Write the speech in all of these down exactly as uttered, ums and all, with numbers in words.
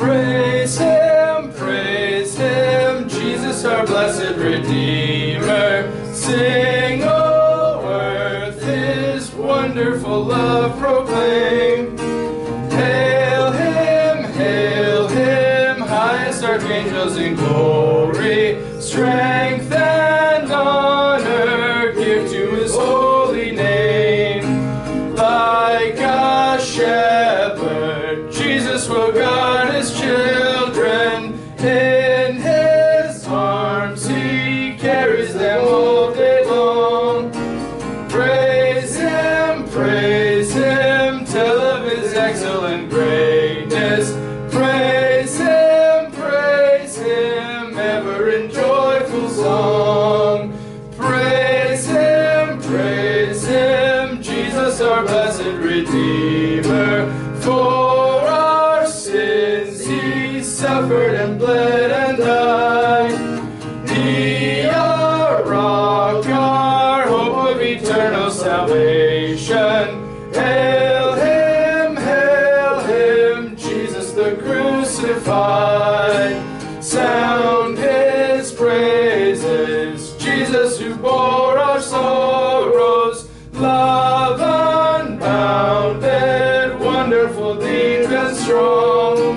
Praise Him, praise Him, Jesus our blessed Redeemer. Sing, O earth, His wonderful love proclaim. Hail Him, hail Him, highest archangels in glory. Strength and honor give to His holy name. Like a shepherd, Jesus will guard His children. In His arms He carries them all day long. Praise Him, praise Him, tell of His excellent greatness. Praise Him, praise Him, ever in joyful song. Praise Him, praise Him, Jesus our blessed Redeemer. For our sins He suffered and bled and died. He, our rock, our hope of eternal salvation. Hail Him, hail Him, Jesus the crucified. Sound His praises, Jesus who bore our sorrows. Love unbounded, wonderful, deep and strong.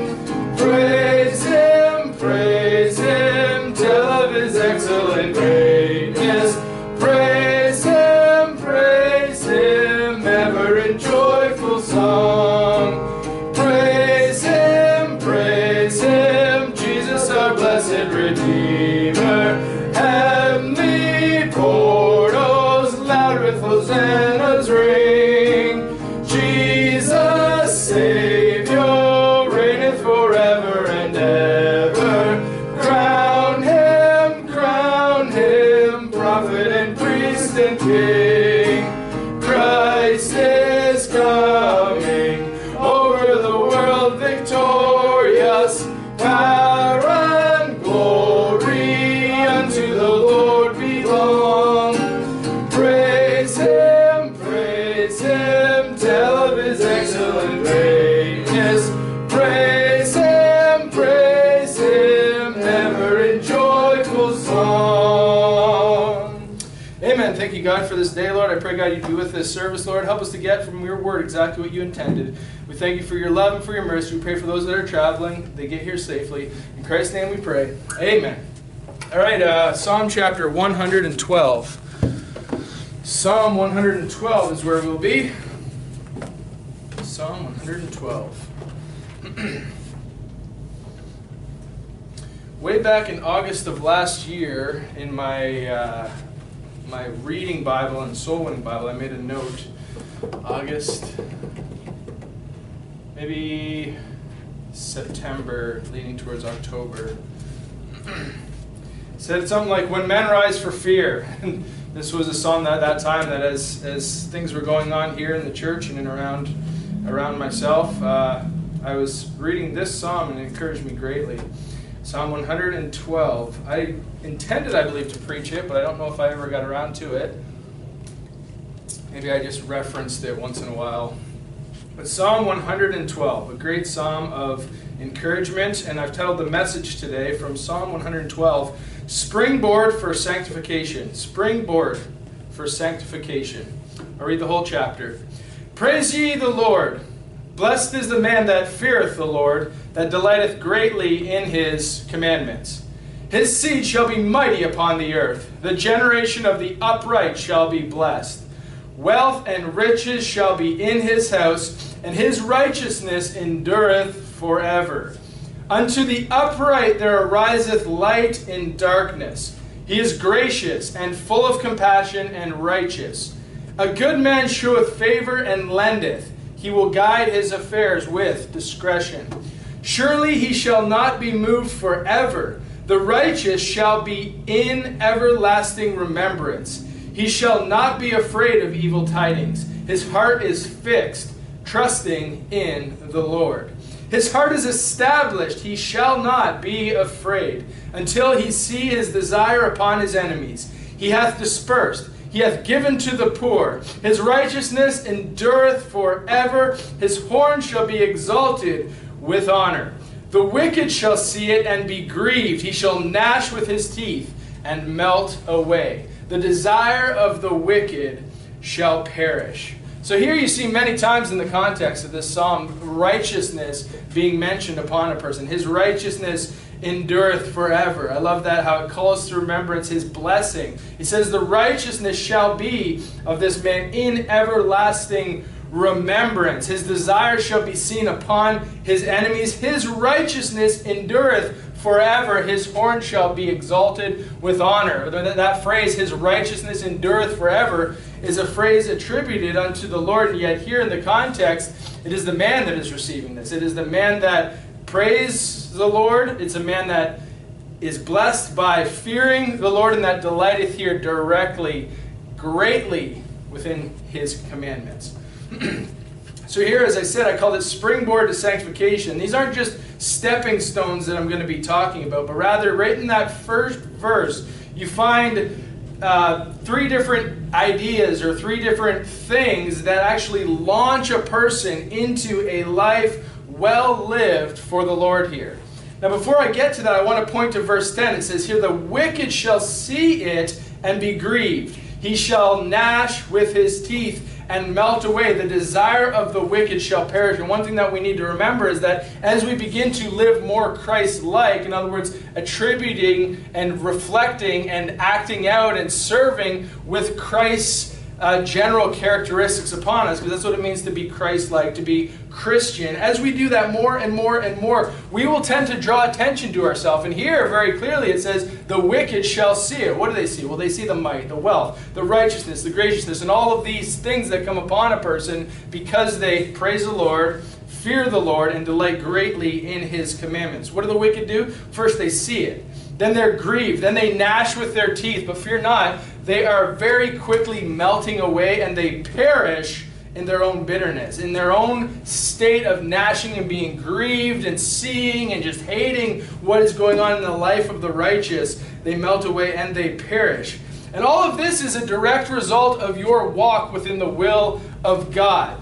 Praise Him, praise Him, tell of His excellent greatness. Praise Him, praise Him, ever in joyful song. Praise Him, praise Him, Jesus our blessed Redeemer. Heavenly portals loud with hosannas ring. Jesus Savior reigneth forever and ever. Crown Him, crown Him, prophet and priest and king. Christ is coming, over the world victorious. Power and glory unto the Lord belong. Praise Him, praise Him, tell of His excellent greatness. Praise Him, praise Him, ever in joyful song. Amen. Thank you, God, for this day, Lord. I pray, God, You'd be with this service, Lord. Help us to get from Your word exactly what You intended. We thank You for Your love and for Your mercy. We pray for those that are traveling, they get here safely. In Christ's name we pray. Amen. All right, uh, Psalm chapter one hundred twelve. Psalm one hundred twelve is where we'll be. Psalm one hundred twelve. Way back in August of last year, in my uh, my reading Bible and soul winning Bible, I made a note. August, maybe September, leaning towards October. Said something like, "When men rise for fear." And this was a psalm that at that time that as as things were going on here in the church and in around around myself, uh, I was reading this psalm and it encouraged me greatly. Psalm one hundred twelve. I intended, I believe, to preach it, but I don't know if I ever got around to it. Maybe I just referenced it once in a while. But Psalm one hundred twelve, a great psalm of encouragement, and I've titled the message today from Psalm one hundred twelve, Springboard for Sanctification. Springboard for Sanctification. I'll read the whole chapter. Praise ye the Lord. Blessed is the man that feareth the Lord, that delighteth greatly in His commandments. His seed shall be mighty upon the earth. The generation of the upright shall be blessed. Wealth and riches shall be in His house, and His righteousness endureth forever. Unto the upright there ariseth light in darkness. He is gracious and full of compassion and righteous. A good man sheweth favor and lendeth. He will guide his affairs with discretion. Surely he shall not be moved forever. The righteous shall be in everlasting remembrance. He shall not be afraid of evil tidings. His heart is fixed, trusting in the Lord. His heart is established. He shall not be afraid until he see his desire upon his enemies. He hath dispersed. He hath given to the poor. His righteousness endureth forever. His horn shall be exalted with honor. The wicked shall see it and be grieved. He shall gnash with his teeth and melt away. The desire of the wicked shall perish. So here you see many times in the context of this psalm, righteousness being mentioned upon a person. His righteousness endureth forever. I love that, how it calls to remembrance his blessing. It says the righteousness shall be of this man in everlasting remembrance. His desire shall be seen upon his enemies. His righteousness endureth forever. His horn shall be exalted with honor. That phrase, his righteousness endureth forever, is a phrase attributed unto the Lord. And yet here in the context, it is the man that is receiving this. It is the man that praise the Lord. It's a man that is blessed by fearing the Lord and that delighteth here directly, greatly within his commandments. So here, as I said, I called it springboard to sanctification. These aren't just stepping stones that I'm going to be talking about, but rather right in that first verse, you find uh, three different ideas or three different things that actually launch a person into a life well lived for the Lord here. Now before I get to that, I want to point to verse ten. It says here, the wicked shall see it and be grieved. He shall gnash with his teeth and melt away. The desire of the wicked shall perish. And one thing that we need to remember is that as we begin to live more Christ-like, in other words, attributing and reflecting and acting out and serving with Christ's Uh, general characteristics upon us, because that's what it means to be Christ-like, to be Christian. As we do that more and more and more, we will tend to draw attention to ourselves. And here, very clearly, it says, the wicked shall see it. What do they see? Well, they see the might, the wealth, the righteousness, the graciousness, and all of these things that come upon a person because they praise the Lord, fear the Lord, and delight greatly in His commandments. What do the wicked do? First, they see it. Then they're grieved. Then they gnash with their teeth. But fear not, they are very quickly melting away, and they perish in their own bitterness, in their own state of gnashing and being grieved and seeing and just hating what is going on in the life of the righteous. They melt away and they perish. And all of this is a direct result of your walk within the will of God.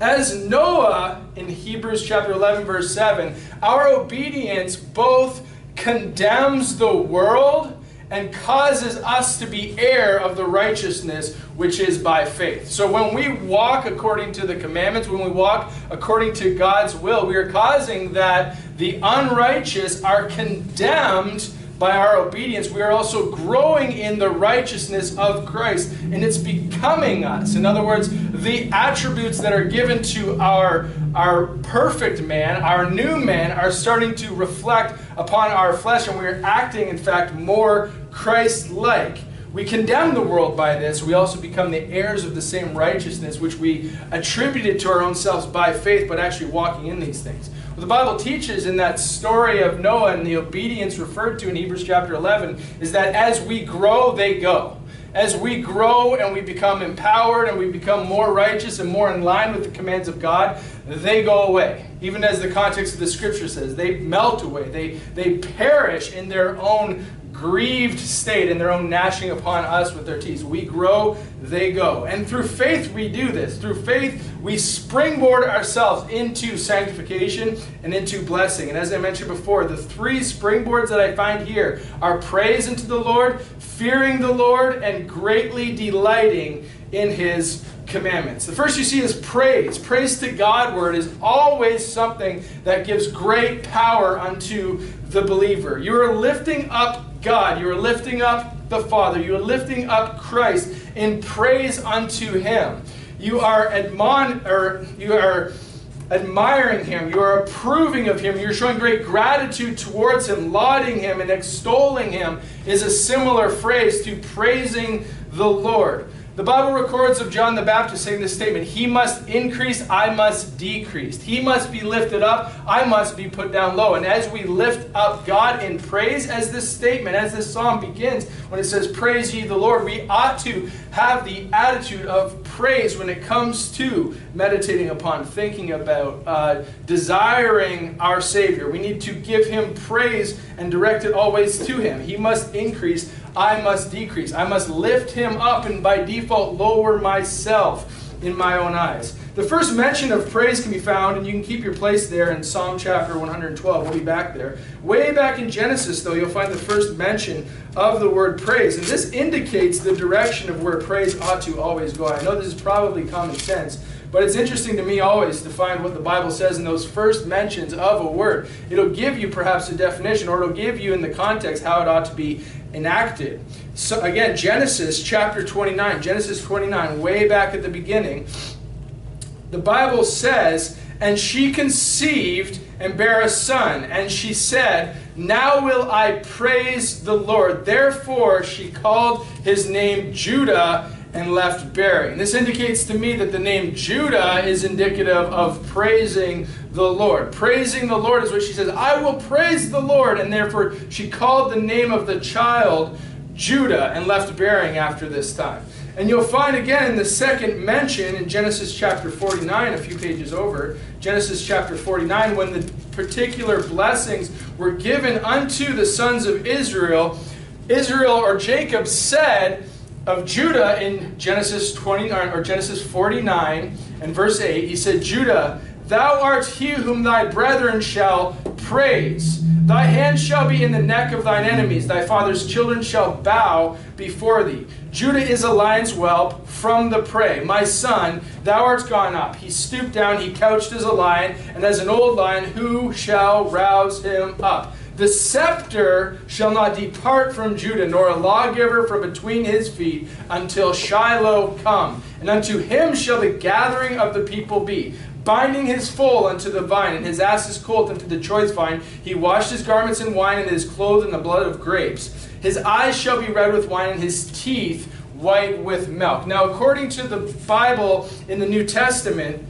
As Noah in Hebrews chapter eleven verse seven, our obedience both condemns the world and causes us to be heir of the righteousness which is by faith. So when we walk according to the commandments, when we walk according to God's will, we are causing that the unrighteous are condemned by our obedience. We are also growing in the righteousness of Christ, and it's becoming us. In other words, the attributes that are given to our, our perfect man, our new man, are starting to reflect upon our flesh, and we are acting, in fact, more Christ-like. We condemn the world by this. We also become the heirs of the same righteousness, which we attributed to our own selves by faith, but actually walking in these things. Well, the Bible teaches in that story of Noah and the obedience referred to in Hebrews chapter eleven is that as we grow, they go. As we grow and we become empowered and we become more righteous and more in line with the commands of God, they go away. Even as the context of the scripture says, they melt away. They, they perish in their own grieved state, in their own gnashing upon us with their teeth. We grow, they go. And through faith we do this. Through faith we springboard ourselves into sanctification and into blessing. And as I mentioned before, the three springboards that I find here are praise unto the Lord, fearing the Lord, and greatly delighting in His commandments. The first you see is praise. Praise to Godward is always something that gives great power unto the believer. You are lifting up God, you are lifting up the Father, you are lifting up Christ in praise unto Him. You are admon or you are admiring Him, you are approving of Him, you're showing great gratitude towards Him. Lauding Him and extolling Him is a similar phrase to praising the Lord. The Bible records of John the Baptist saying this statement, "He must increase, I must decrease. He must be lifted up, I must be put down low." And as we lift up God in praise, as this statement, as this psalm begins, when it says, "Praise ye the Lord," we ought to have the attitude of praise when it comes to meditating upon, thinking about, uh, desiring our Savior. We need to give Him praise and direct it always to Him. He must increase, I must decrease. I must lift Him up and by default lower myself in my own eyes. The first mention of praise can be found, and you can keep your place there, in Psalm chapter one hundred twelve. We'll be back there. Way back in Genesis, though, you'll find the first mention of the word praise. And this indicates the direction of where praise ought to always go. I know this is probably common sense, but it's interesting to me always to find what the Bible says in those first mentions of a word. It'll give you perhaps a definition, or it'll give you in the context how it ought to be enacted. So again, Genesis chapter twenty-nine, Genesis twenty-nine, way back at the beginning, the Bible says, "And she conceived and bare a son, and she said, Now will I praise the Lord. Therefore she called his name Judah, and left bearing." This indicates to me that the name Judah is indicative of praising the Lord. Praising the Lord is what she says, "I will praise the Lord," and therefore she called the name of the child Judah, and left bearing after this time. And you'll find again in the second mention in Genesis chapter forty-nine, a few pages over, Genesis chapter forty-nine, when the particular blessings were given unto the sons of Israel, Israel or Jacob said of Judah in Genesis twenty-nine or Genesis forty-nine and verse eight, he said, "Judah, thou art he whom thy brethren shall praise. Thy hand shall be in the neck of thine enemies. Thy father's children shall bow before thee. Judah is a lion's whelp from the prey. My son, thou art gone up. He stooped down, he couched as a lion, and as an old lion, who shall rouse him up? The scepter shall not depart from Judah, nor a lawgiver from between his feet, until Shiloh come. And unto him shall the gathering of the people be. Binding his foal unto the vine, and his ass's colt unto the choice vine. He washed his garments in wine, and is clothed in the blood of grapes. His eyes shall be red with wine, and his teeth white with milk." Now, according to the Bible in the New Testament,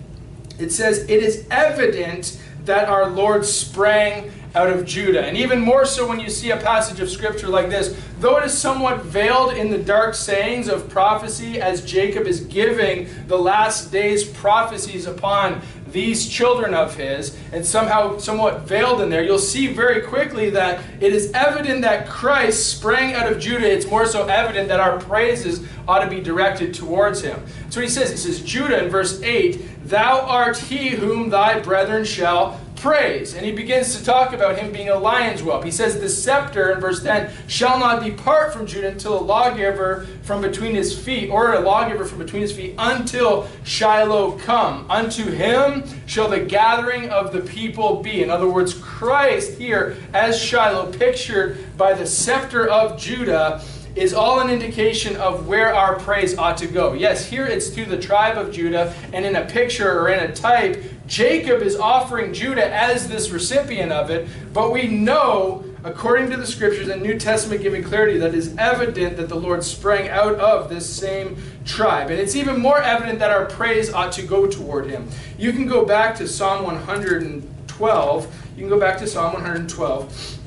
it says, "It is evident that our Lord sprang out of Judah." And even more so when you see a passage of scripture like this, though it is somewhat veiled in the dark sayings of prophecy, as Jacob is giving the last day's prophecies upon these children of his, and somehow somewhat veiled in there, you'll see very quickly that it is evident that Christ sprang out of Judah. It's more so evident that our praises ought to be directed towards him. So he says, he says, Judah in verse eight, "Thou art he whom thy brethren shall praise." And he begins to talk about him being a lion's whelp. He says, "The scepter," in verse ten, "shall not depart from Judah until a lawgiver from between his feet, or a lawgiver from between his feet, until Shiloh come. Unto him shall the gathering of the people be." In other words, Christ here, as Shiloh, pictured by the scepter of Judah, is all an indication of where our praise ought to go. Yes, here it's to the tribe of Judah, and in a picture or in a type, Jacob is offering Judah as this recipient of it, but we know, according to the scriptures and New Testament giving clarity, that it is evident that the Lord sprang out of this same tribe. And it's even more evident that our praise ought to go toward him. You can go back to Psalm one hundred twelve. You can go back to Psalm one hundred twelve.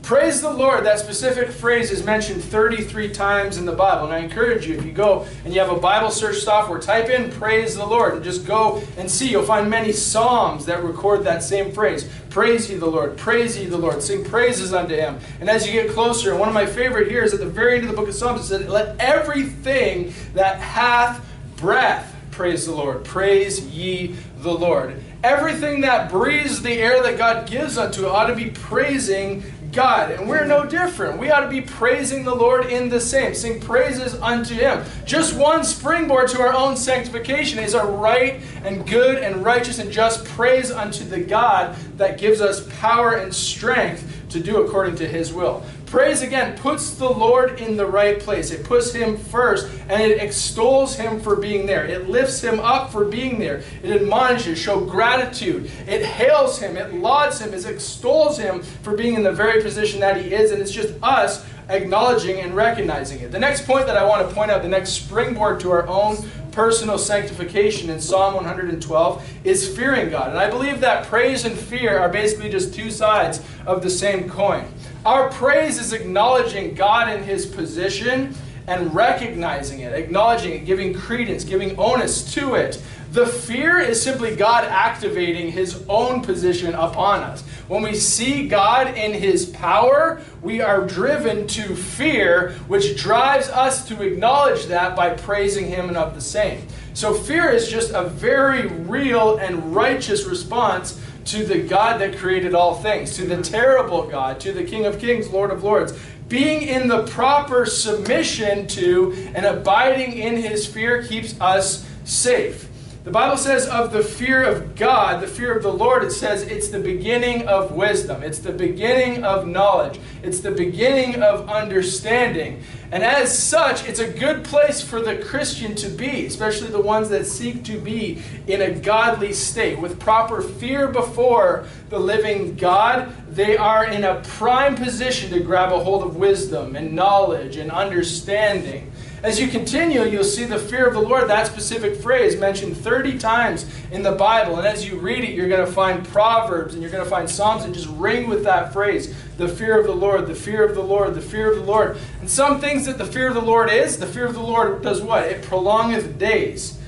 Praise the Lord, that specific phrase is mentioned thirty-three times in the Bible. And I encourage you, if you go and you have a Bible search software, type in "praise the Lord" and just go and see. You'll find many psalms that record that same phrase. "Praise ye the Lord, praise ye the Lord, sing praises unto him." And as you get closer, and one of my favorite here is at the very end of the book of Psalms, it says, "Let everything that hath breath praise the Lord, praise ye the Lord." Everything that breathes the air that God gives unto it ought to be praising God, and we're no different. We ought to be praising the Lord in the same. Sing praises unto him. Just one springboard to our own sanctification is a right and good and righteous and just praise unto the God that gives us power and strength to do according to his will. Praise, again, puts the Lord in the right place. It puts him first, and it extols him for being there. It lifts him up for being there. It admonishes, shows gratitude. It hails him. It lauds him. It extols him for being in the very position that he is, and it's just us acknowledging and recognizing it. The next point that I want to point out, the next springboard to our own personal sanctification in Psalm one hundred twelve, is fearing God. And I believe that praise and fear are basically just two sides of the same coin. Our praise is acknowledging God in his position and recognizing it, acknowledging it, giving credence, giving onus to it. The fear is simply God activating his own position upon us. When we see God in his power, we are driven to fear, which drives us to acknowledge that by praising him and of the same. So fear is just a very real and righteous response to the God that created all things, to the terrible God, to the King of Kings, Lord of Lords. Being in the proper submission to and abiding in his fear keeps us safe. The Bible says of the fear of God, the fear of the Lord, it says it's the beginning of wisdom. It's the beginning of knowledge. It's the beginning of understanding. And as such, it's a good place for the Christian to be, especially the ones that seek to be in a godly state. With proper fear before the living God, they are in a prime position to grab a hold of wisdom and knowledge and understanding. As you continue, you'll see the fear of the Lord, that specific phrase mentioned thirty times in the Bible. And as you read it, you're going to find Proverbs and you're going to find Psalms and just ring with that phrase. The fear of the Lord, the fear of the Lord, the fear of the Lord. And some things that the fear of the Lord is, the fear of the Lord does what? It prolongeth days.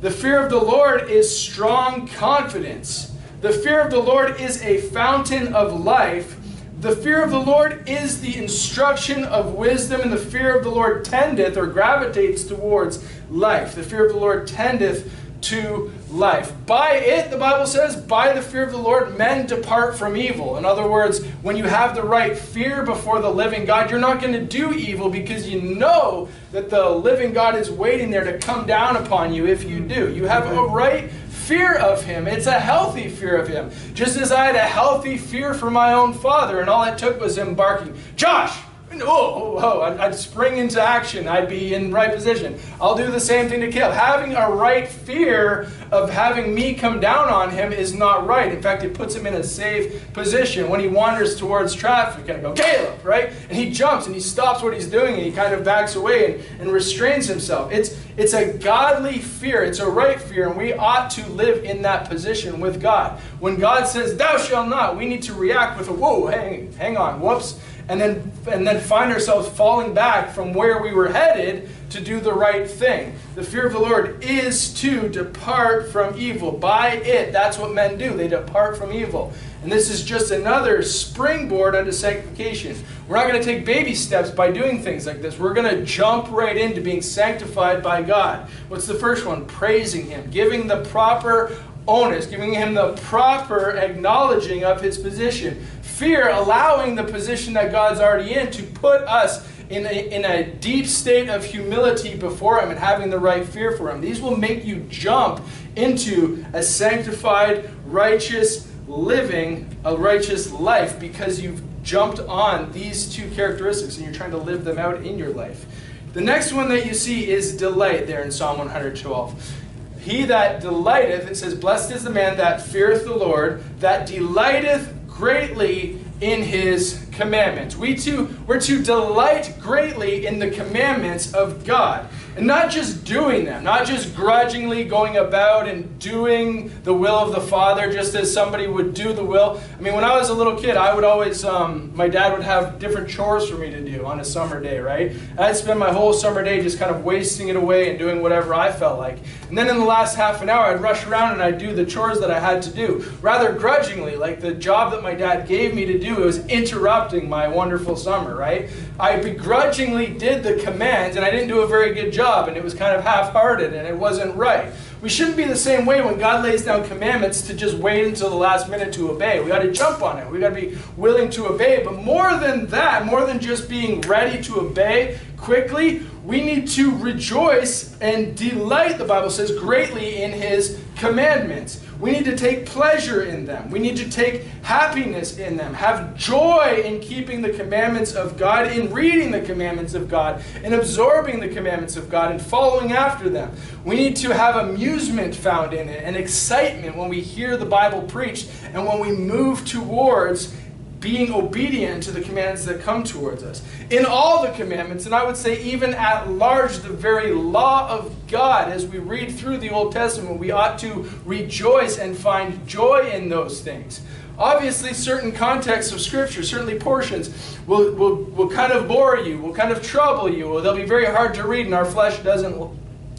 The fear of the Lord is strong confidence. The fear of the Lord is a fountain of life. The fear of the Lord is the instruction of wisdom, and the fear of the Lord tendeth or gravitates towards life. The fear of the Lord tendeth to life. By it, the Bible says, by the fear of the Lord, men depart from evil. In other words, when you have the right fear before the living God, you're not going to do evil because you know that the living God is waiting there to come down upon you if you do. You have a right fear of him. It's a healthy fear of him. Just as I had a healthy fear for my own father, and all it took was him barking, "Josh!" Oh, oh, oh. I'd, I'd spring into action. I'd be in right position. I'll do the same thing to Caleb. Having a right fear of having me come down on him is not right. In fact, it puts him in a safe position. When he wanders towards traffic, I go, "Caleb," right? And he jumps and he stops what he's doing and he kind of backs away and, and restrains himself. It's, it's a godly fear. It's a right fear, and we ought to live in that position with God. When God says, "Thou shalt not," we need to react with a, "Whoa, hang, hang on, whoops." And then, and then find ourselves falling back from where we were headed to do the right thing. The fear of the Lord is to depart from evil. By it, that's what men do. They depart from evil. And this is just another springboard unto sanctification. We're not going to take baby steps by doing things like this. We're going to jump right into being sanctified by God. What's the first one? Praising him. Giving the proper onus. Giving him the proper acknowledging of his position. Fear, allowing the position that God's already in to put us in a, in a deep state of humility before him and having the right fear for him. These will make you jump into a sanctified, righteous living, a righteous life, because you've jumped on these two characteristics and you're trying to live them out in your life. The next one that you see is delight there in Psalm one twelve. He that delighteth, it says, "Blessed is the man that feareth the Lord, that delighteth greatly in his commandments." We too, we're to delight greatly in the commandments of God. And not just doing them, not just grudgingly going about and doing the will of the Father just as somebody would do the will. I mean, when I was a little kid, I would always, um, my dad would have different chores for me to do on a summer day, right? I'd spend my whole summer day just kind of wasting it away and doing whatever I felt like. And then in the last half an hour, I'd rush around and I'd do the chores that I had to do, rather grudgingly, like the job that my dad gave me to do. It was interrupting my wonderful summer, right? I begrudgingly did the commands, and I didn't do a very good job. And it was kind of half-hearted and it wasn't right. We shouldn't be the same way when God lays down commandments to just wait until the last minute to obey. We got to jump on it. We got to be willing to obey. But more than that, more than just being ready to obey quickly, we need to rejoice and delight, the Bible says, greatly in his commandments. We need to take pleasure in them. We need to take happiness in them. Have joy in keeping the commandments of God, in reading the commandments of God, in absorbing the commandments of God, and following after them. We need to have amusement found in it and excitement when we hear the Bible preached and when we move towards being obedient to the commands that come towards us. In all the commandments, and I would say even at large, the very law of God, as we read through the Old Testament, we ought to rejoice and find joy in those things. Obviously, certain contexts of Scripture, certainly portions, will, will, will kind of bore you, will kind of trouble you. They'll be very hard to read, and our flesh doesn't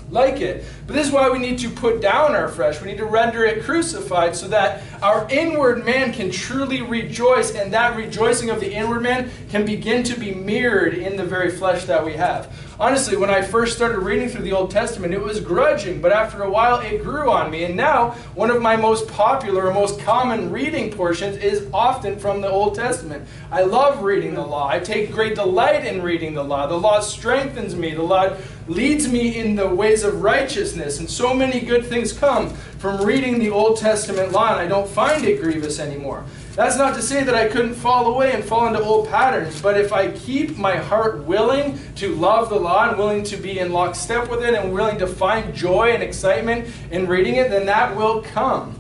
like it. But this is why we need to put down our flesh. We need to render it crucified so that our inward man can truly rejoice, and that rejoicing of the inward man can begin to be mirrored in the very flesh that we have. Honestly, when I first started reading through the Old Testament, it was grudging, but after a while it grew on me. And now, one of my most popular or most common reading portions is often from the Old Testament. I love reading the law. I take great delight in reading the law. The law strengthens me. The law leads me in the ways of righteousness. And so many good things come from reading the Old Testament law, and I don't find it grievous anymore. That's not to say that I couldn't fall away and fall into old patterns, but if I keep my heart willing to love the law and willing to be in lockstep with it and willing to find joy and excitement in reading it, then that will come.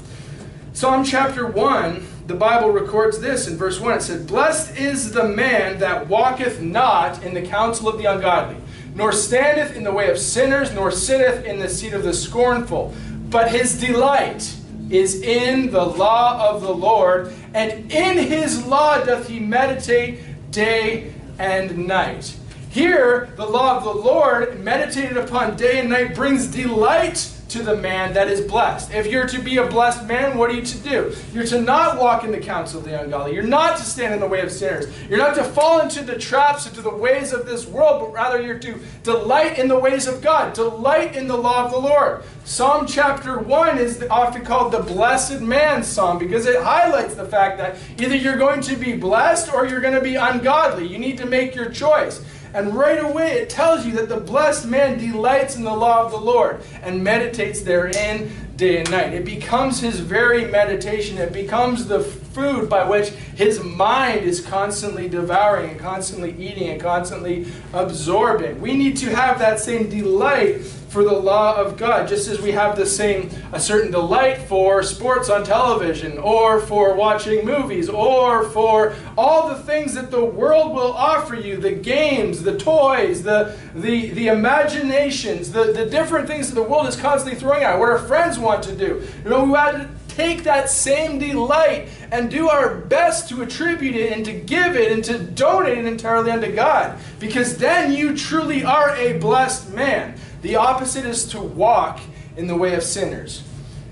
Psalm chapter one, the Bible records this in verse one. It said, "Blessed is the man that walketh not in the counsel of the ungodly, nor standeth in the way of sinners, nor sitteth in the seat of the scornful, but his delight is in the law of the Lord, and in his law doth he meditate day and night." Here, the law of the Lord, meditated upon day and night, brings delight to the man that is blessed. If you're to be a blessed man, what are you to do? You're to not walk in the counsel of the ungodly. You're not to stand in the way of sinners. You're not to fall into the traps, into the ways of this world, but rather you're to delight in the ways of God. Delight in the law of the Lord. Psalm chapter one is often called the blessed man's psalm because it highlights the fact that either you're going to be blessed or you're going to be ungodly. You need to make your choice. And right away it tells you that the blessed man delights in the law of the Lord and meditates therein day and night. It becomes his very meditation. It becomes the food by which his mind is constantly devouring and constantly eating and constantly absorbing. We need to have that same delight for the law of God, just as we have the same, a certain delight for sports on television, or for watching movies, or for all the things that the world will offer you, the games, the toys, the, the, the imaginations, the, the different things that the world is constantly throwing at, what our friends want to do. You know, we want to take that same delight and do our best to attribute it and to give it and to donate it entirely unto God, because then you truly are a blessed man. The opposite is to walk in the way of sinners.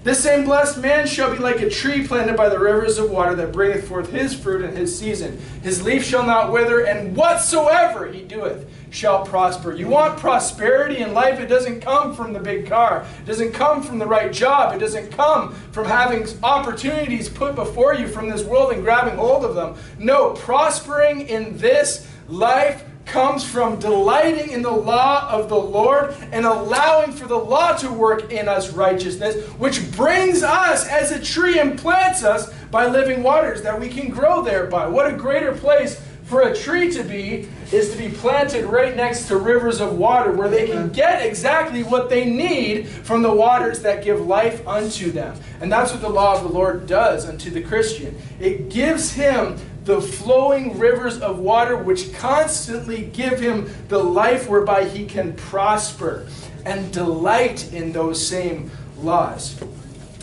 "This same blessed man shall be like a tree planted by the rivers of water, that bringeth forth his fruit in his season. His leaf shall not wither, and whatsoever he doeth shall prosper." You want prosperity in life? It doesn't come from the big car. It doesn't come from the right job. It doesn't come from having opportunities put before you from this world and grabbing hold of them. No, prospering in this life comes from delighting in the law of the Lord and allowing for the law to work in us righteousness, which brings us as a tree and plants us by living waters that we can grow thereby. What a greater place for a tree to be is to be planted right next to rivers of water, where they can get exactly what they need from the waters that give life unto them. And that's what the law of the Lord does unto the Christian. It gives him the flowing rivers of water which constantly give him the life whereby he can prosper and delight in those same laws.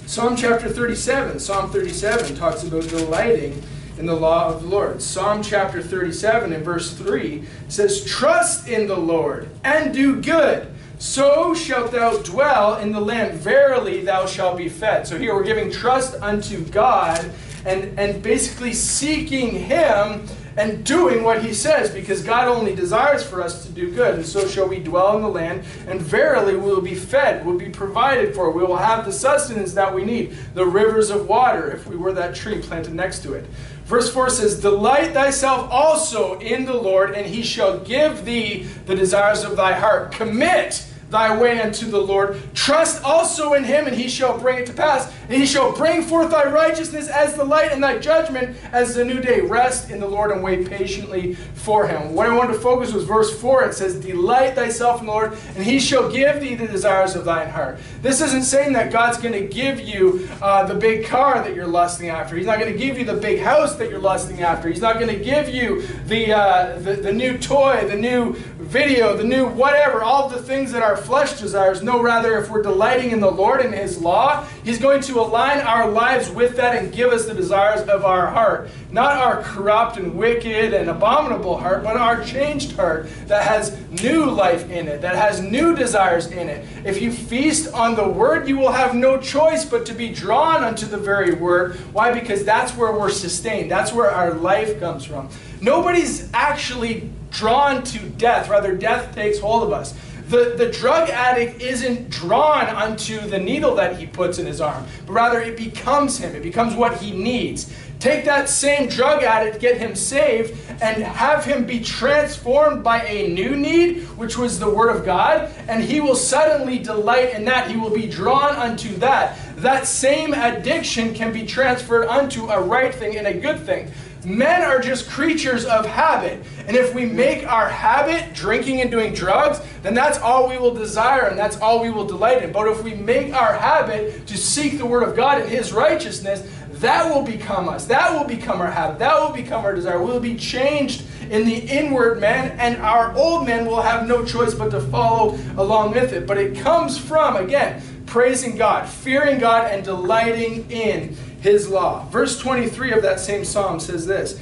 Psalm chapter thirty-seven, Psalm thirty-seven talks about delighting in the law of the Lord. Psalm chapter thirty-seven in verse three says, "Trust in the Lord and do good, so shalt thou dwell in the land. Verily thou shalt be fed." So here we're giving trust unto God, And, and basically seeking him and doing what he says, because God only desires for us to do good. And so shall we dwell in the land, and verily we will be fed, we will be provided for, we will have the sustenance that we need, the rivers of water, if we were that tree planted next to it. Verse four says, "Delight thyself also in the Lord, and he shall give thee the desires of thy heart. Commit thy way unto the Lord. Trust also in him, and he shall bring it to pass. And he shall bring forth thy righteousness as the light, and thy judgment as the new day. Rest in the Lord and wait patiently for him." What I wanted to focus was verse four. It says, "Delight thyself in the Lord, and he shall give thee the desires of thine heart." This isn't saying that God's going to give you uh, the big car that you're lusting after. He's not going to give you the big house that you're lusting after. He's not going to give you the, uh, the, the new toy, the new video, the new whatever, all the things that our flesh desires. No, rather, if we're delighting in the Lord and his law, he's going to to align our lives with that and give us the desires of our heart. Not our corrupt and wicked and abominable heart, but our changed heart that has new life in it, that has new desires in it. If you feast on the Word, you will have no choice but to be drawn unto the very Word. Why? Because that's where we're sustained. That's where our life comes from. Nobody's actually drawn to death. Rather, death takes hold of us. The, the drug addict isn't drawn unto the needle that he puts in his arm, but rather it becomes him. It becomes what he needs. Take that same drug addict, get him saved, and have him be transformed by a new need, which was the Word of God, and he will suddenly delight in that. He will be drawn unto that. That same addiction can be transferred unto a right thing and a good thing. Men are just creatures of habit, and if we make our habit drinking and doing drugs, then that's all we will desire and that's all we will delight in. But if we make our habit to seek the Word of God and His righteousness, that will become us. That will become our habit. That will become our desire. We will be changed in the inward man, and our old man will have no choice but to follow along with it. But it comes from, again, praising God, fearing God, and delighting in His law. Verse twenty-three of that same psalm says this: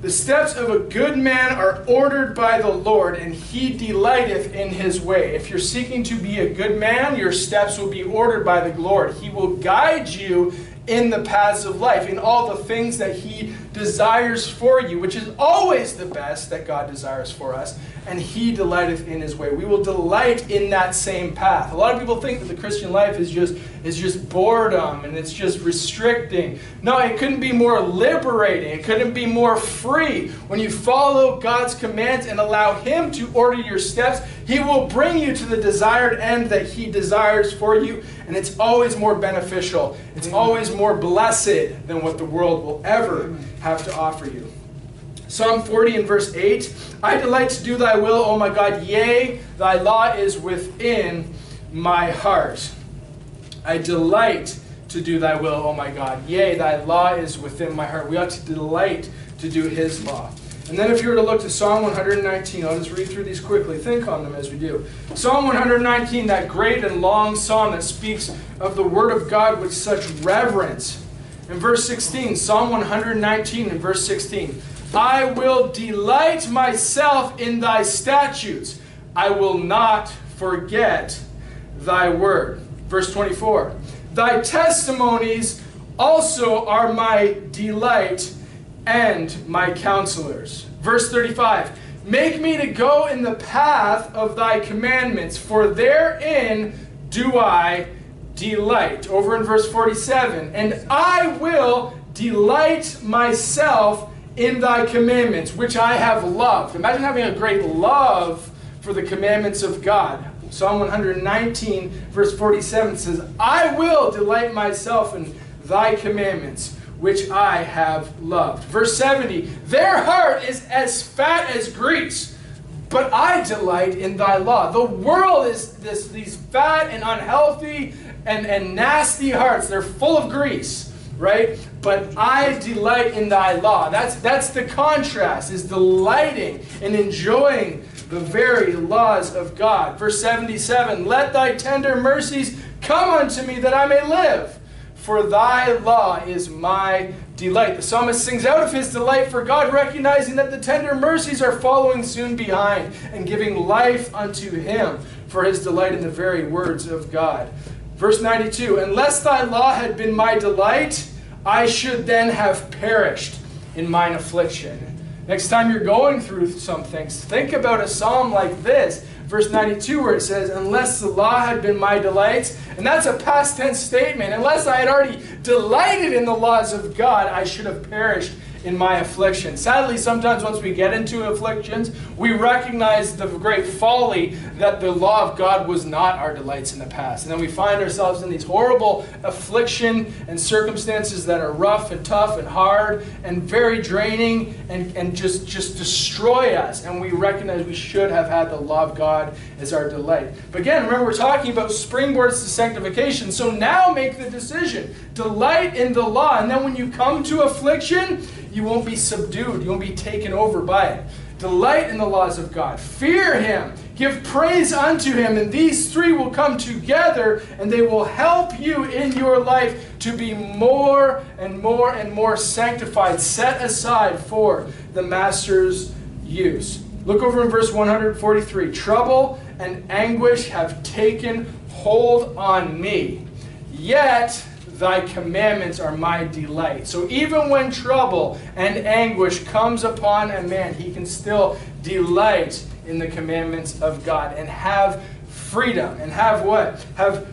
"The steps of a good man are ordered by the Lord, and He delighteth in His way." If you're seeking to be a good man, your steps will be ordered by the Lord. He will guide you in the paths of life, in all the things that He desires for you, which is always the best that God desires for us, and He delighteth in His way. We will delight in that same path. A lot of people think that the Christian life is just, is just boredom, and it's just restricting. No, it couldn't be more liberating. It couldn't be more free. When you follow God's commands and allow Him to order your steps, He will bring you to the desired end that He desires for you, and it's always more beneficial. It's always more blessed than what the world will ever have to offer you. Psalm forty and verse eight, "I delight to do thy will, O my God, yea, thy law is within my heart." I delight to do thy will, O my God, yea, thy law is within my heart. We ought to delight to do His law. And then if you were to look to Psalm one hundred nineteen, I'll just read through these quickly. Think on them as we do. Psalm one hundred nineteen, that great and long psalm that speaks of the Word of God with such reverence. In verse sixteen, Psalm one hundred nineteen and verse sixteen, "I will delight myself in thy statutes. I will not forget thy word." Verse twenty-four, "Thy testimonies also are my delight and my counselors." Verse thirty-five, "Make me to go in the path of thy commandments, for therein do I delight." Over in verse forty-seven, "And I will delight myself in thy commandments, which I have loved." Imagine having a great love for the commandments of God. Psalm one hundred nineteen, verse forty-seven says, "I will delight myself in thy commandments, which I have loved." Verse seventy, "Their heart is as fat as grease, but I delight in thy law." The world is this, these fat and unhealthy and, and nasty hearts. They're full of grease, right? But I delight in thy law. That's, that's the contrast, is delighting and enjoying the very laws of God. Verse seventy-seven, "Let thy tender mercies come unto me that I may live. For thy law is my delight." The psalmist sings out of his delight for God, recognizing that the tender mercies are following soon behind and giving life unto him for his delight in the very words of God. Verse ninety-two, "Unless thy law had been my delight, I should then have perished in mine affliction." Next time you're going through some things, think about a psalm like this. Verse ninety-two, where it says, "Unless the law had been my delight," and that's a past tense statement. Unless I had already delighted in the laws of God, I should have perished in my affliction. Sadly, sometimes once we get into afflictions, we recognize the great folly that the law of God was not our delights in the past. And then we find ourselves in these horrible affliction and circumstances that are rough and tough and hard and very draining and, and just, just destroy us. And we recognize we should have had the law of God is our delight. But again, remember, we're talking about springboards to sanctification. So now make the decision. Delight in the law. And then when you come to affliction, you won't be subdued. You won't be taken over by it. Delight in the laws of God. Fear Him. Give praise unto Him. And these three will come together, and they will help you in your life to be more and more and more sanctified, set aside for the Master's use. Look over in verse one forty-three. Trouble and anguish have taken hold on me, yet thy commandments are my delight. So even when trouble and anguish comes upon a man, he can still delight in the commandments of God and have freedom and have what? Have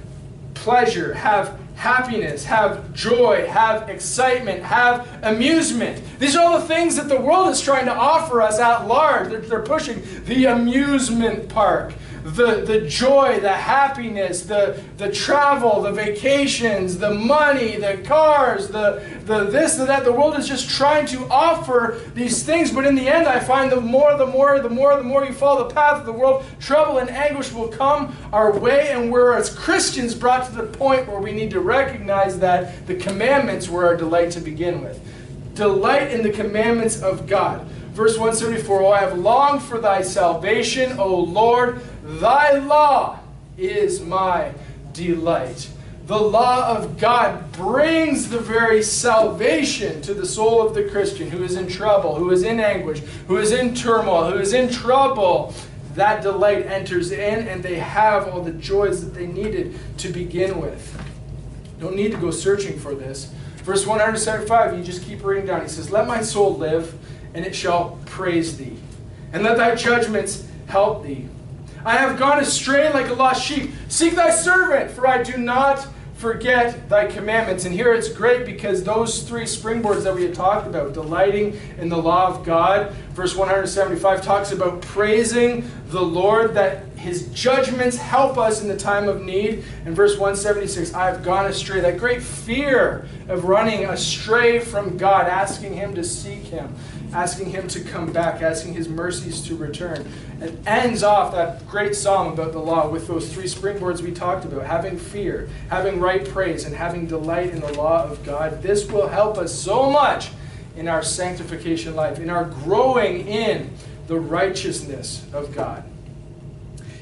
pleasure, have happiness, have joy, have excitement, have amusement. These are all the things that the world is trying to offer us at large. They're, they're pushing the amusement park, the, the joy, the happiness, the, the travel, the vacations, the money, the cars, the, the this, the that. The world is just trying to offer these things, but in the end I find the more, the more, the more, the more you follow the path of the world, trouble and anguish will come our way, and we're as Christians brought to the point where we need to recognize that the commandments were our delight to begin with. Delight in the commandments of God. Verse one seventy-four, "O I have longed for thy salvation, O Lord, thy law is my delight." The law of God brings the very salvation to the soul of the Christian who is in trouble, who is in anguish, who is in turmoil, who is in trouble. That delight enters in and they have all the joys that they needed to begin with. Don't need to go searching for this. Verse one seventy-five, you just keep reading down. He says, "Let my soul live, and it shall praise thee, and let thy judgments help thee. I have gone astray like a lost sheep. Seek thy servant, for I do not forget thy commandments." And here it's great because those three springboards that we had talked about, delighting in the law of God, verse one seventy-five talks about praising the Lord, that his judgments help us in the time of need. And verse one seventy-six, "I have gone astray." That great fear of running astray from God, asking him to seek him, asking him to come back, asking his mercies to return. It ends off that great psalm about the law with those three springboards we talked about, having fear, having right praise, and having delight in the law of God. This will help us so much in our sanctification life, in our growing in the righteousness of God.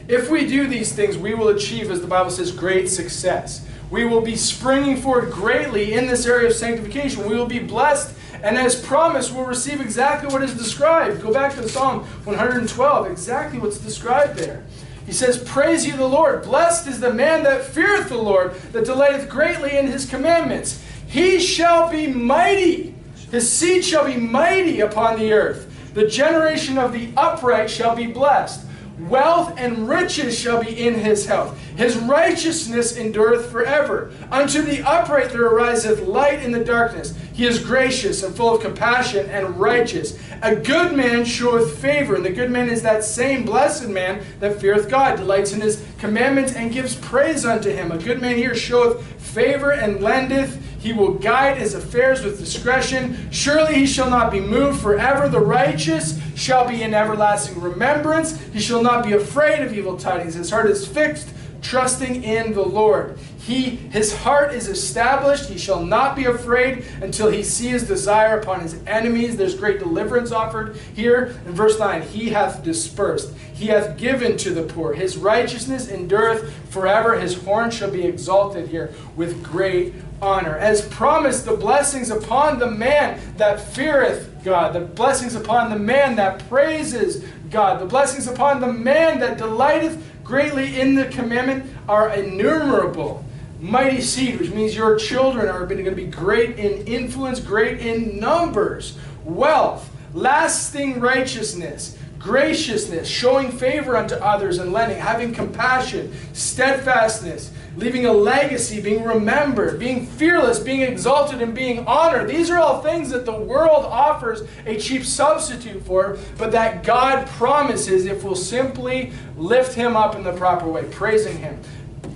If we do these things, we will achieve, as the Bible says, great success. We will be springing forward greatly in this area of sanctification. We will be blessed, and as promised, we'll receive exactly what is described. Go back to Psalm one twelve, exactly what's described there. He says, "Praise ye the Lord. Blessed is the man that feareth the Lord, that delighteth greatly in his commandments. He shall be mighty. His seed shall be mighty upon the earth. The generation of the upright shall be blessed. Wealth and riches shall be in his house. His righteousness endureth forever. Unto the upright there ariseth light in the darkness. He is gracious and full of compassion and righteous. A good man showeth favor." And the good man is that same blessed man that feareth God, delights in his commandments, and gives praise unto him. A good man here showeth favor and lendeth. He will guide his affairs with discretion. Surely he shall not be moved forever. The righteous shall be in everlasting remembrance. He shall not be afraid of evil tidings. His heart is fixed, trusting in the Lord. He, his heart is established. He shall not be afraid until he see his desire upon his enemies. There's great deliverance offered here. In verse nine, "He hath dispersed. He hath given to the poor. His righteousness endureth forever. His horn shall be exalted" here with great honor. As promised, the blessings upon the man that feareth God, the blessings upon the man that praises God, the blessings upon the man that delighteth greatly in the commandment are innumerable. Mighty seed, which means your children are going to be great in influence, great in numbers, wealth, lasting righteousness, graciousness, showing favor unto others and lending, having compassion, steadfastness, leaving a legacy, being remembered, being fearless, being exalted, and being honored. These are all things that the world offers a cheap substitute for, but that God promises if we'll simply lift him up in the proper way, praising him,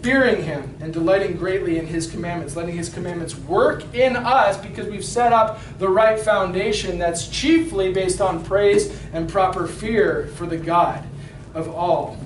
fearing him, and delighting greatly in his commandments, letting his commandments work in us because we've set up the right foundation that's chiefly based on praise and proper fear for the God of all.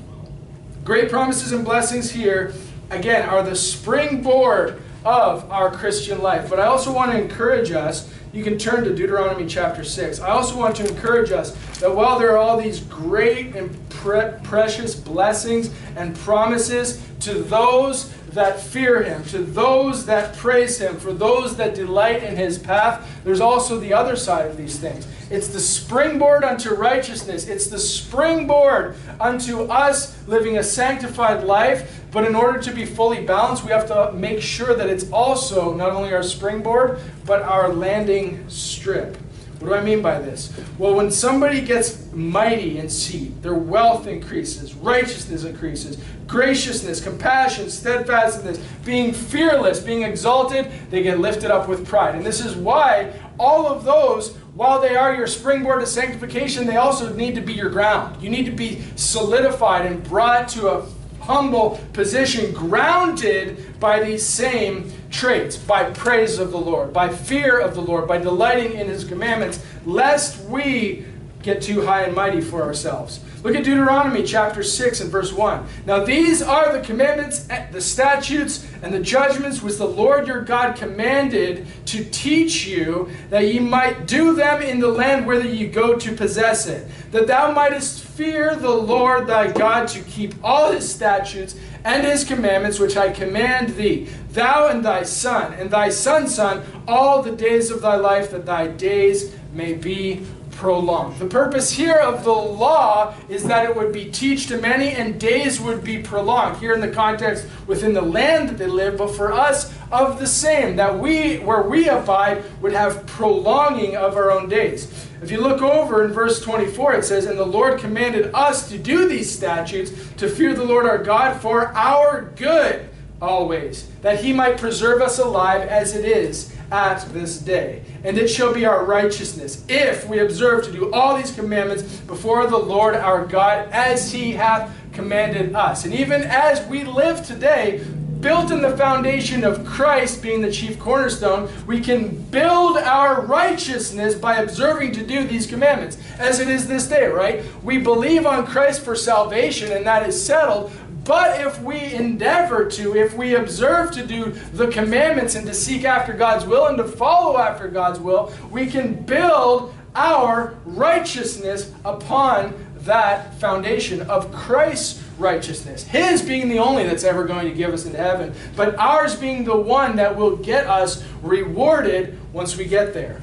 Great promises and blessings here, again, are the springboard of our Christian life. But I also want to encourage us, you can turn to Deuteronomy chapter six. I also want to encourage us that while there are all these great and pre precious blessings and promises to those that fear him, to those that praise him, for those that delight in his path. There's also the other side of these things. It's the springboard unto righteousness. It's the springboard unto us living a sanctified life. But in order to be fully balanced, we have to make sure that it's also not only our springboard, but our landing strip. What do I mean by this? Well, when somebody gets mighty in seed, their wealth increases, righteousness increases, graciousness, compassion, steadfastness, being fearless, being exalted, they get lifted up with pride. And this is why all of those, while they are your springboard to sanctification, they also need to be your ground. You need to be solidified and brought to a humble position, grounded by these same traits, by praise of the Lord, by fear of the Lord, by delighting in his commandments, lest we get too high and mighty for ourselves. Look at Deuteronomy chapter six and verse one. Now these are the commandments, the statutes, and the judgments which the Lord your God commanded to teach you, that ye might do them in the land whither ye go to possess it, that thou mightest fear the Lord thy God, to keep all his statutes and his commandments which I command thee, thou and thy son, and thy son's son, all the days of thy life, that thy days may be prolonged. The purpose here of the law is that it would be teach to many and days would be prolonged. Here in the context within the land that they live, but for us of the same, that we, where we abide, would have prolonging of our own days. If you look over in verse twenty-four, it says, and the Lord commanded us to do these statutes, to fear the Lord our God for our good always, that he might preserve us alive as it is at this day. And it shall be our righteousness if we observe to do all these commandments before the Lord our God as he hath commanded us. And even as we live today, built in the foundation of Christ being the chief cornerstone, we can build our righteousness by observing to do these commandments as it is this day, right? We believe on Christ for salvation and that is settled. But if we endeavor to, if we observe to do the commandments and to seek after God's will and to follow after God's will, we can build our righteousness upon that foundation of Christ's righteousness. His being the only that's ever going to give us into heaven, but ours being the one that will get us rewarded once we get there.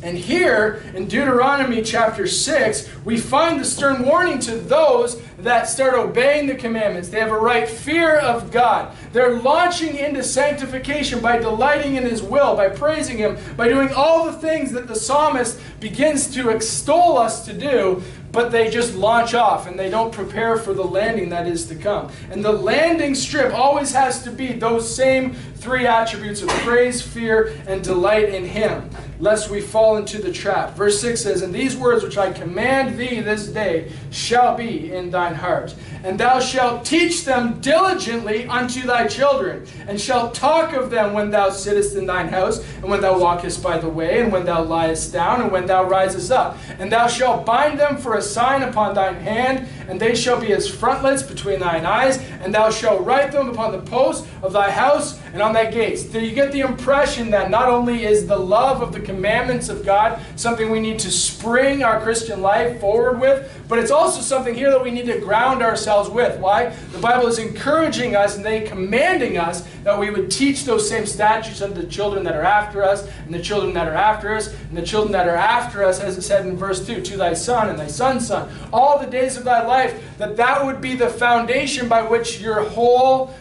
And here in Deuteronomy chapter six, we find the stern warning to those that start obeying the commandments. They have a right fear of God. They're launching into sanctification by delighting in his will, by praising him, by doing all the things that the psalmist begins to extol us to do, but they just launch off and they don't prepare for the landing that is to come. And the landing strip always has to be those same three attributes of praise, fear, and delight in him, lest we fall into the trap. Verse six says, and these words which I command thee this day shall be in thine heart. And thou shalt teach them diligently unto thy children, and shalt talk of them when thou sittest in thine house, and when thou walkest by the way, and when thou liest down, and when thou risest up. And thou shalt bind them for a sign upon thine hand, and they shall be as frontlets between thine eyes, and thou shalt write them upon the posts of thy house and on thy gates. So you get the impression that not only is the love of the commandments of God something we need to spring our Christian life forward with, but it's also something here that we need to ground ourselves with. Why? The Bible is encouraging us and then commanding us that we would teach those same statutes unto the children that are after us, and the children that are after us, and the children that are after us, as it said in verse two, to thy son and thy son's son, all the days of thy life, that that would be the foundation by which your whole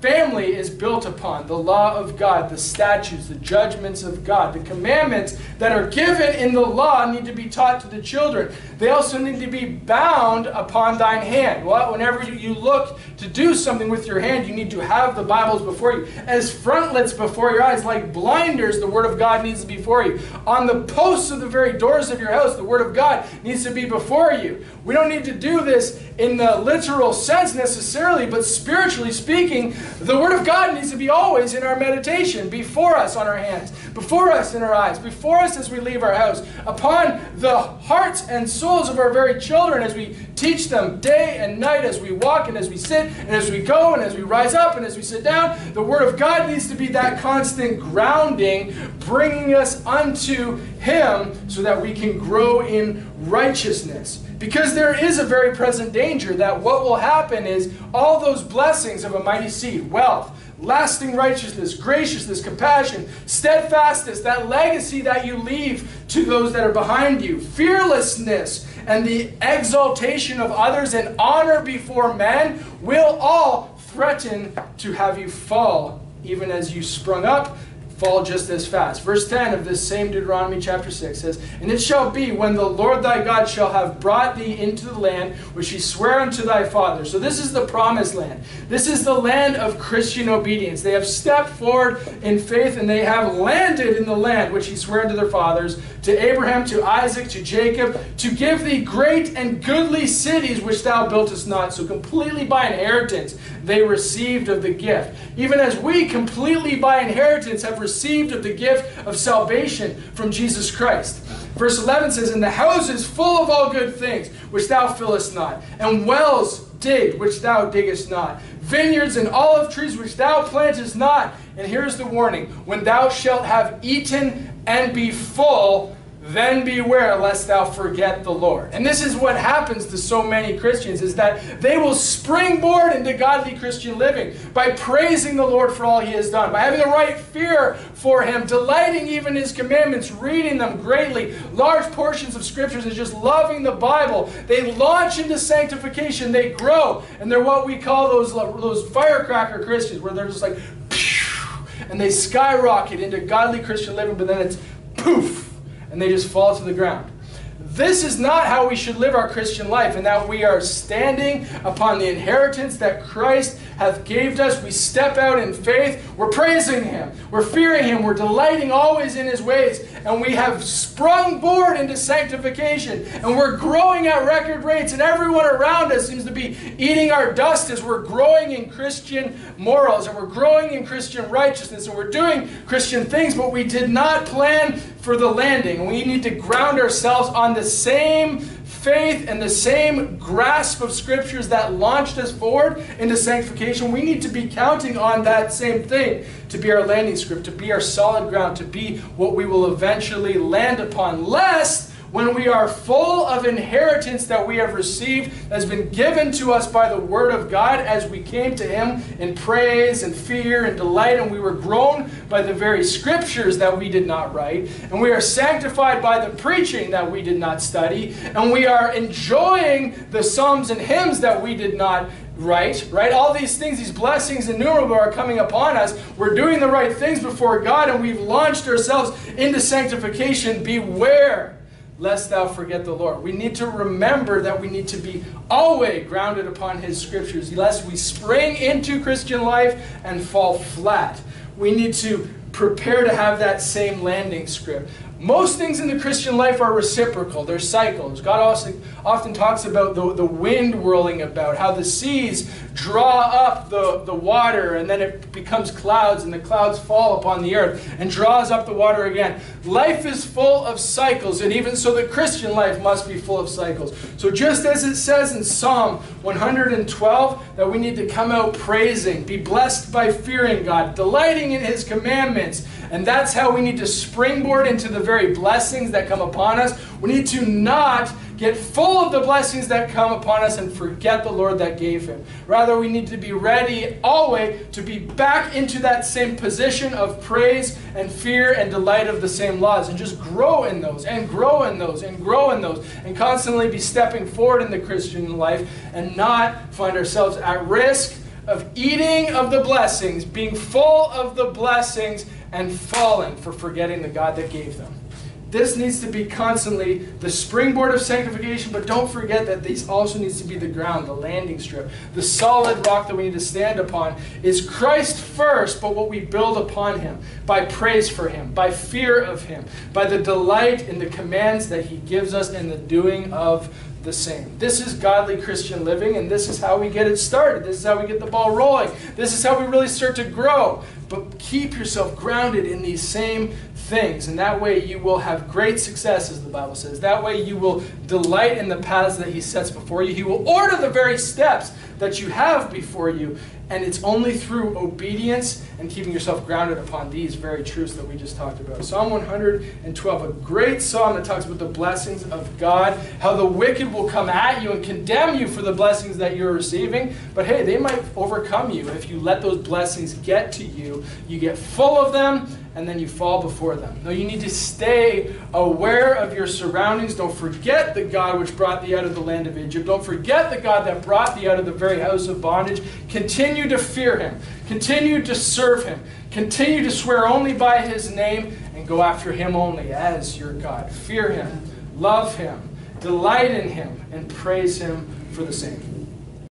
family is built upon the law of God, the statutes, the judgments of God. The commandments that are given in the law need to be taught to the children. They also need to be bound upon thine hand. Well, whenever you look to do something with your hand, you need to have the Bibles before you, as frontlets before your eyes, like blinders. The Word of God needs to be before you. On the posts of the very doors of your house, the Word of God needs to be before you. We don't need to do this in the literal sense necessarily, but spiritually speaking, the Word of God needs to be always in our meditation, before us on our hands, before us in our eyes, before us as we leave our house, upon the hearts and souls of our very children as we teach them day and night, as we walk and as we sit, and as we go and as we rise up and as we sit down, the Word of God needs to be that constant grounding, bringing us unto Him so that we can grow in righteousness. Because there is a very present danger that what will happen is all those blessings of a mighty seed, wealth, lasting righteousness, graciousness, compassion, steadfastness, that legacy that you leave to those that are behind you, fearlessness, and the exaltation of others and honor before men will all threaten to have you fall, even as you sprung up, fall just as fast. Verse ten of this same Deuteronomy chapter six says, "And it shall be, when the Lord thy God shall have brought thee into the land which he sware unto thy father." So this is the promised land. This is the land of Christian obedience. They have stepped forward in faith and they have landed in the land which he sware unto their fathers, to Abraham, to Isaac, to Jacob, to give thee great and goodly cities which thou builtest not. So completely by inheritance they received of the gift. Even as we completely by inheritance have received received of the gift of salvation from Jesus Christ. Verse eleven says, "And the house is full of all good things, which thou fillest not, and wells digged, which thou diggest not, vineyards and olive trees, which thou plantest not." And here's the warning: "When thou shalt have eaten and be full, then beware lest thou forget the Lord." And this is what happens to so many Christians, is that they will springboard into godly Christian living by praising the Lord for all He has done, by having the right fear for Him, delighting even His commandments, reading them greatly, large portions of scriptures, and just loving the Bible. They launch into sanctification, they grow, and they're what we call those, those firecracker Christians, where they're just like, pew, and they skyrocket into godly Christian living, but then it's poof, and they just fall to the ground. This is not how we should live our Christian life, in that we are standing upon the inheritance that Christ hath gave us. We step out in faith. We're praising Him. We're fearing Him. We're delighting always in His ways. And we have sprung board into sanctification. And we're growing at record rates. And everyone around us seems to be eating our dust as we're growing in Christian morals. And we're growing in Christian righteousness. And we're doing Christian things. But we did not plan for the landing. We need to ground ourselves on the same faith and the same grasp of scriptures that launched us forward into sanctification. We need to be counting on that same thing to be our landing script, to be our solid ground, to be what we will eventually land upon, lest when we are full of inheritance that we have received, that has been given to us by the Word of God, as we came to Him in praise and fear and delight, and we were grown by the very scriptures that we did not write, and we are sanctified by the preaching that we did not study, and we are enjoying the psalms and hymns that we did not Right, right. All these things, these blessings innumerable are coming upon us. We're doing the right things before God, and we've launched ourselves into sanctification. Beware lest thou forget the Lord. We need to remember that we need to be always grounded upon His scriptures, lest we spring into Christian life and fall flat. We need to prepare to have that same landing script. Most things in the Christian life are reciprocal. They're cycles. God also often talks about the, the wind whirling about, how the seas draw up the, the water, and then it becomes clouds, and the clouds fall upon the earth and draws up the water again. Life is full of cycles, and even so the Christian life must be full of cycles. So just as it says in Psalm one twelve that we need to come out praising, be blessed by fearing God, delighting in His commandments, and that's how we need to springboard into the very very blessings that come upon us. We need to not get full of the blessings that come upon us and forget the Lord that gave Him. Rather, we need to be ready always to be back into that same position of praise and fear and delight of the same laws, and just grow in those and grow in those and grow in those, and constantly be stepping forward in the Christian life and not find ourselves at risk of eating of the blessings, being full of the blessings, and falling for forgetting the God that gave them. This needs to be constantly the springboard of sanctification, but don't forget that this also needs to be the ground, the landing strip. The solid rock that we need to stand upon is Christ first, but what we build upon Him by praise for Him, by fear of Him, by the delight in the commands that He gives us and the doing of the same. This is godly Christian living, and this is how we get it started. This is how we get the ball rolling. This is how we really start to grow. But keep yourself grounded in these same things. things. And that way you will have great success, as the Bible says. That way you will delight in the paths that he sets before you. He will order the very steps that you have before you. And it's only through obedience and keeping yourself grounded upon these very truths that we just talked about. Psalm one hundred twelve, a great psalm that talks about the blessings of God, how the wicked will come at you and condemn you for the blessings that you're receiving. But hey, they might overcome you if you let those blessings get to you. You get full of them, and then you fall before them. No, you need to stay aware of your surroundings. Don't forget the God which brought thee out of the land of Egypt. Don't forget the God that brought thee out of the very house of bondage. Continue to fear him. Continue to serve him. Continue to swear only by his name and go after him only as your God. Fear him, love him, delight in him, and praise him for the same.